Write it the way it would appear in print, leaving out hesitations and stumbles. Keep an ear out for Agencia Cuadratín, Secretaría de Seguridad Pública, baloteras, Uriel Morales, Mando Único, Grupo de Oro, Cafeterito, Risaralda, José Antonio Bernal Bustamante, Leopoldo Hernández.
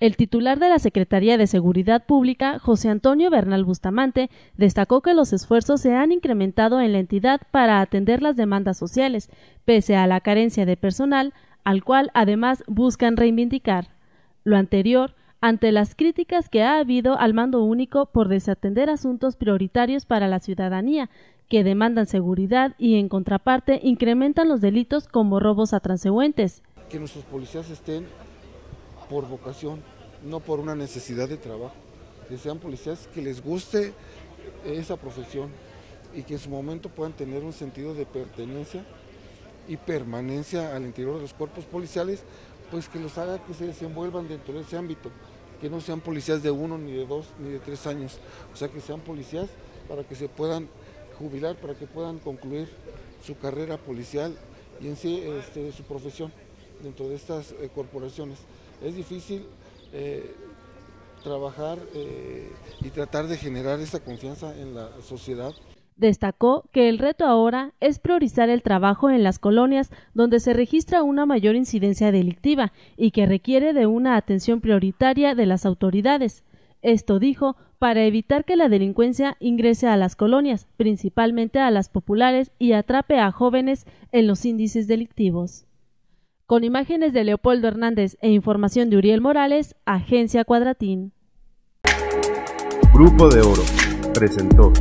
El titular de la Secretaría de Seguridad Pública, José Antonio Bernal Bustamante, destacó que los esfuerzos se han incrementado en la entidad para atender las demandas sociales, pese a la carencia de personal, al cual además buscan reivindicar. Lo anterior, ante las críticas que ha habido al Mando Único por desatender asuntos prioritarios para la ciudadanía, que demandan seguridad y en contraparte incrementan los delitos como robos a transeúntes. Que nuestros policías estén por vocación, no por una necesidad de trabajo, que sean policías que les guste esa profesión y que en su momento puedan tener un sentido de pertenencia y permanencia al interior de los cuerpos policiales, pues que los haga que se desenvuelvan dentro de ese ámbito, que no sean policías de 1, ni de 2, ni de 3 años, o sea, que sean policías para que se puedan jubilar, para que puedan concluir su carrera policial y en sí su profesión dentro de estas corporaciones. Es difícil trabajar y tratar de generar esa confianza en la sociedad. Destacó que el reto ahora es priorizar el trabajo en las colonias donde se registra una mayor incidencia delictiva y que requiere de una atención prioritaria de las autoridades. Esto dijo para evitar que la delincuencia ingrese a las colonias, principalmente a las populares, y atrape a jóvenes en los índices delictivos. Con imágenes de Leopoldo Hernández e información de Uriel Morales, Agencia Cuadratín. Grupo de Oro presentó.